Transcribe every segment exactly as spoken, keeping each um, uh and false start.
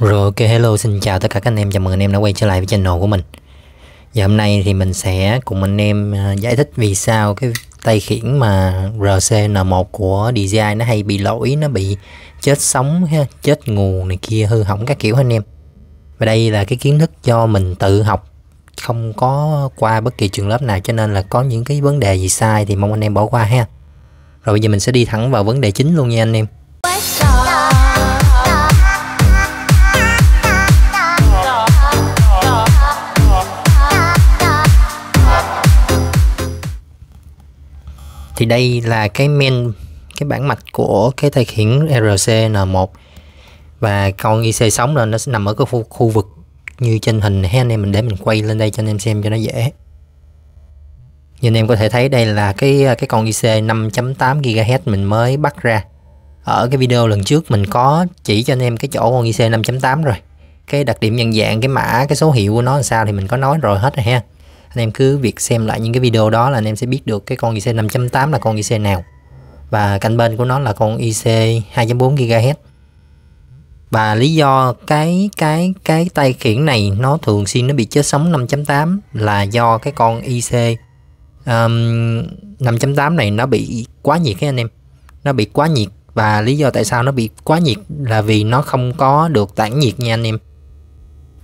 Rồi ok, hello, xin chào tất cả các anh em, chào mừng anh em đã quay trở lại với channel của mình. Và hôm nay thì mình sẽ cùng anh em giải thích vì sao cái tay khiển mà R C N một của D J I nó hay bị lỗi, nó bị chết sóng, chết nguồn này kia, hư hỏng các kiểu anh em. Và đây là cái kiến thức do mình tự học, không có qua bất kỳ trường lớp nào, cho nên là có những cái vấn đề gì sai thì mong anh em bỏ qua ha. Rồi bây giờ mình sẽ đi thẳng vào vấn đề chính luôn nha anh em. Thì đây là cái main, cái bản mạch của cái tay khiển R C N một. Và con I C sóng là nó sẽ nằm ở cái khu, khu vực như trên hình này anh em. Mình để mình quay lên đây cho anh em xem cho nó dễ. Như anh em có thể thấy đây là cái cái con I C năm chấm tám gigahertz mình mới bắt ra. Ở cái video lần trước mình có chỉ cho anh em cái chỗ con I C năm chấm tám rồi. Cái đặc điểm nhận dạng, cái mã, cái số hiệu của nó làm sao thì mình có nói rồi hết rồi ha. Anh em cứ việc xem lại những cái video đó là anh em sẽ biết được cái con I C năm chấm tám là con I C nào. Và cạnh bên của nó là con I C hai chấm bốn gigahertz. Và lý do cái cái cái tay khiển này nó thường xuyên nó bị chết sóng năm chấm tám là do cái con I C um, năm chấm tám này nó bị quá nhiệt các anh em. Nó bị quá nhiệt, và lý do tại sao nó bị quá nhiệt là vì nó không có được tản nhiệt nha anh em.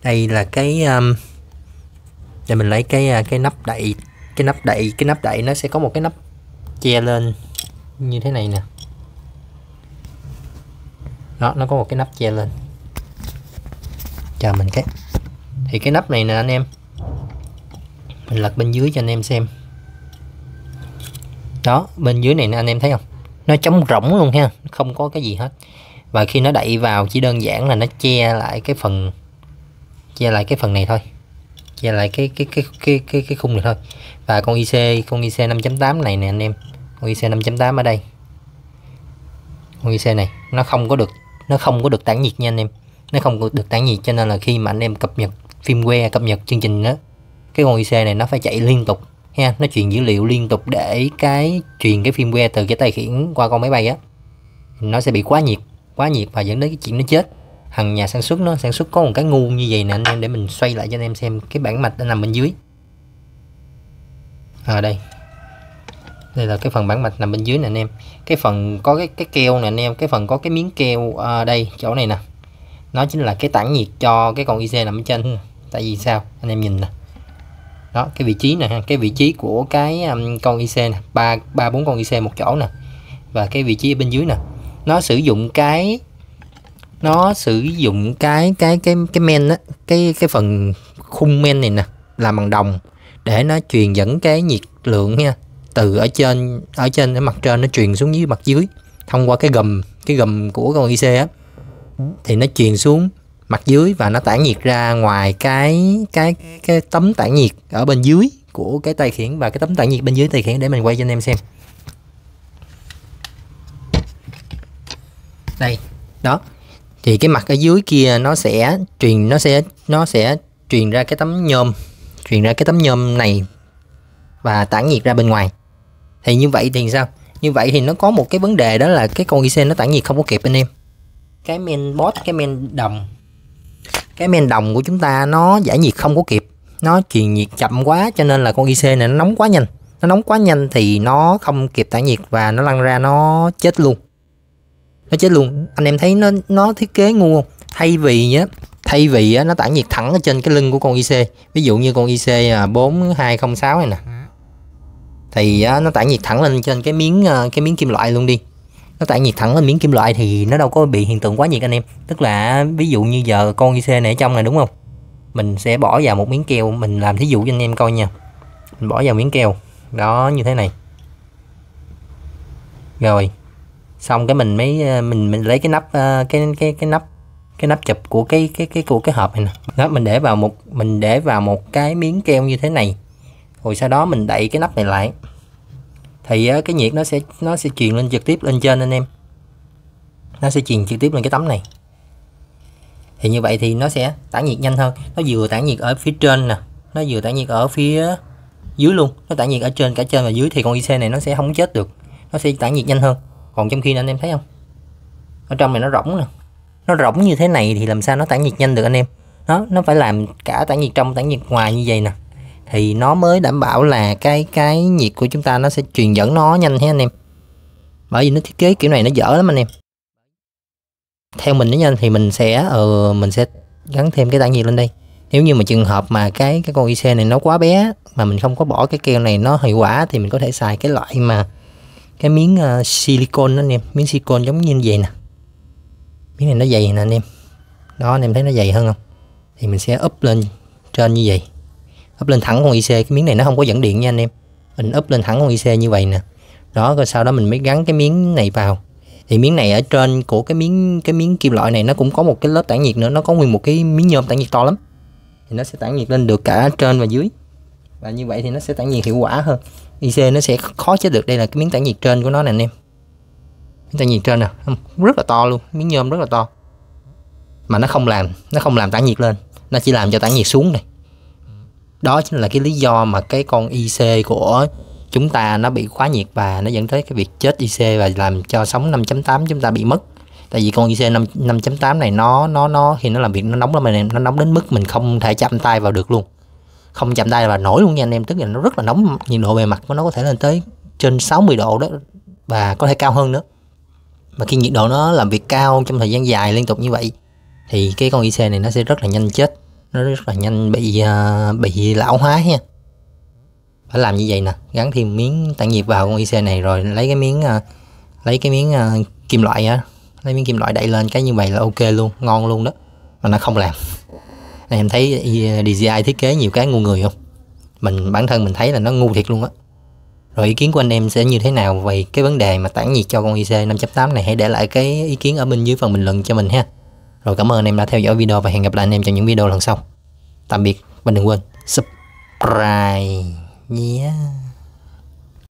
Đây là cái... Um, để mình lấy cái cái nắp đậy, cái nắp đậy, cái nắp đậy nó sẽ có một cái nắp che lên như thế này nè. Đó, nó có một cái nắp che lên. Chờ mình cái. Thì cái nắp này nè anh em. Mình lật bên dưới cho anh em xem. Đó, bên dưới này nè anh em thấy không? Nó trống rỗng luôn ha, không có cái gì hết. Và khi nó đậy vào chỉ đơn giản là nó che lại cái phần che lại cái phần này thôi. Và lại cái cái cái cái cái cái khung này thôi. Và con IC con IC năm chấm tám này nè anh em, con IC năm chấm tám ở đây, con IC này nó không có được nó không có được tản nhiệt nha anh em, nó không có được tản nhiệt, cho nên là khi mà anh em cập nhật firmware, cập nhật chương trình đó, cái con IC này nó phải chạy liên tục ha, nó truyền dữ liệu liên tục để cái truyền cái firmware từ cái tay khiển qua con máy bay á, nó sẽ bị quá nhiệt quá nhiệt và dẫn đến cái chuyện nó chết. Thằng nhà sản xuất nó sản xuất có một cái ngu như vậy nè anh em. Để mình xoay lại cho anh em xem cái bản mạch nó nằm bên dưới. À đây. Đây là cái phần bản mạch nằm bên dưới nè anh em. Cái phần có cái cái keo nè anh em, cái phần có cái miếng keo à, đây, chỗ này nè. Nó chính là cái tản nhiệt cho cái con I C nằm ở trên. Tại vì sao? Anh em nhìn nè. Đó, cái vị trí nè, cái vị trí của cái um, con I C nè, ba ba bốn con I C một chỗ nè. Và cái vị trí bên dưới nè. Nó sử dụng cái nó sử dụng cái cái cái cái men á, cái cái phần khung men này nè làm bằng đồng để nó truyền dẫn cái nhiệt lượng nha, từ ở trên ở trên ở mặt trên nó truyền xuống dưới mặt dưới thông qua cái gầm cái gầm của con I C á, thì nó truyền xuống mặt dưới và nó tản nhiệt ra ngoài cái cái cái tấm tản nhiệt ở bên dưới của cái tay khiển và cái tấm tản nhiệt bên dưới tay khiển. Để mình quay cho anh em xem. Đây, đó. Thì cái mặt ở dưới kia nó sẽ truyền nó sẽ nó sẽ truyền ra cái tấm nhôm, truyền ra cái tấm nhôm này và tản nhiệt ra bên ngoài. Thì như vậy thì sao? Như vậy thì nó có một cái vấn đề, đó là cái con I C nó tản nhiệt không có kịp anh em. Cái main board, cái main đồng. Cái main đồng của chúng ta nó giải nhiệt không có kịp, nó truyền nhiệt chậm quá, cho nên là con I C này nó nóng quá nhanh. Nó nóng quá nhanh thì nó không kịp tản nhiệt và nó lăn ra nó chết luôn. Nó chết luôn. Anh em thấy nó nó thiết kế ngu không? Thay vì á, thay vì á, nó tản nhiệt thẳng ở trên cái lưng của con I C. Ví dụ như con I C bốn hai không sáu này nè. Thì á, nó tản nhiệt thẳng lên trên cái miếng cái miếng kim loại luôn đi. Nó tản nhiệt thẳng lên miếng kim loại thì nó đâu có bị hiện tượng quá nhiệt anh em. Tức là ví dụ như giờ con I C này ở trong này đúng không? Mình sẽ bỏ vào một miếng keo, mình làm thí dụ cho anh em coi nha. Mình bỏ vào miếng keo. Đó, như thế này. Rồi. Xong cái mình mới mình mình lấy cái nắp cái cái cái nắp cái nắp chụp của cái cái cái của cái hộp này nè. Đó, mình để vào một mình để vào một cái miếng keo như thế này. Rồi sau đó mình đậy cái nắp này lại. Thì cái nhiệt nó sẽ nó sẽ truyền lên trực tiếp lên trên anh em. Nó sẽ truyền trực tiếp lên cái tấm này. Thì như vậy thì nó sẽ tản nhiệt nhanh hơn. Nó vừa tản nhiệt ở phía trên nè, nó vừa tản nhiệt ở phía dưới luôn. Nó tản nhiệt ở trên, cả trên và dưới, thì con I C này nó sẽ không chết được. Nó sẽ tản nhiệt nhanh hơn. Còn trong khi này, anh em thấy không, ở trong này nó rỗng nè, nó rỗng như thế này thì làm sao nó tản nhiệt nhanh được anh em. Nó nó phải làm cả tản nhiệt trong, tản nhiệt ngoài như vậy nè thì nó mới đảm bảo là cái cái nhiệt của chúng ta nó sẽ truyền dẫn nó nhanh thế anh em. Bởi vì nó thiết kế kiểu này nó dở lắm anh em. Theo mình đó nha, thì mình sẽ ừ, mình sẽ gắn thêm cái tản nhiệt lên đây. Nếu như mà trường hợp mà cái cái con i xê này nó quá bé mà mình không có bỏ cái keo này nó hiệu quả thì mình có thể xài cái loại mà cái miếng uh, silicon đó anh em, miếng silicon giống như vậy nè. Miếng này nó dày nè anh em. Đó anh em thấy nó dày hơn không? Thì mình sẽ úp lên trên như vậy. Úp lên thẳng con i xê, cái miếng này nó không có dẫn điện nha anh em. Mình úp lên thẳng con i xê như vậy nè. Đó rồi sau đó mình mới gắn cái miếng này vào. Thì miếng này ở trên của cái miếng cái miếng kim loại này nó cũng có một cái lớp tản nhiệt nữa, nó có nguyên một cái miếng nhôm tản nhiệt to lắm. Thì nó sẽ tản nhiệt lên được cả trên và dưới. Và như vậy thì nó sẽ tản nhiệt hiệu quả hơn. i xê nó sẽ khó chết được. Đây là cái miếng tản nhiệt trên của nó nè anh em. Miếng tản nhiệt trên nè, rất là to luôn, miếng nhôm rất là to. Mà nó không làm, nó không làm tản nhiệt lên, nó chỉ làm cho tản nhiệt xuống này. Đó chính là cái lý do mà cái con i xê của chúng ta nó bị quá nhiệt và nó dẫn tới cái việc chết i xê và làm cho sóng năm chấm tám chúng ta bị mất. Tại vì con i xê năm chấm tám này nó nó nó thì nó làm việc nó nóng lắm anh em, nó nóng đến mức mình không thể chạm tay vào được luôn. Không chạm tay là nổi luôn nha anh em, tức là nó rất là nóng, nhiệt độ bề mặt của nó có thể lên tới trên sáu mươi độ đó và có thể cao hơn nữa. Mà khi nhiệt độ nó làm việc cao trong thời gian dài liên tục như vậy thì cái con i xê này nó sẽ rất là nhanh chết, nó rất là nhanh bị uh, bị lão hóa ha. Phải làm như vậy nè, gắn thêm miếng tản nhiệt vào con i xê này rồi lấy cái miếng uh, lấy cái miếng uh, kim loại á, lấy miếng kim loại đậy lên cái như vậy là ok luôn, ngon luôn đó. Mà nó không làm. Này, em thấy đê gi i thiết kế nhiều cái ngu người không? Mình bản thân mình thấy là nó ngu thiệt luôn á. Rồi ý kiến của anh em sẽ như thế nào về cái vấn đề mà tản nhiệt cho con i xê năm chấm tám này? Hãy để lại cái ý kiến ở bên dưới phần bình luận cho mình ha. Rồi cảm ơn anh em đã theo dõi video và hẹn gặp lại anh em trong những video lần sau. Tạm biệt và đừng quên subscribe nhé. Yeah.